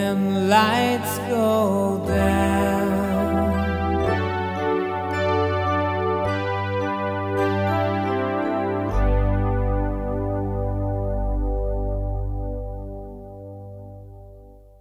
when lights go down.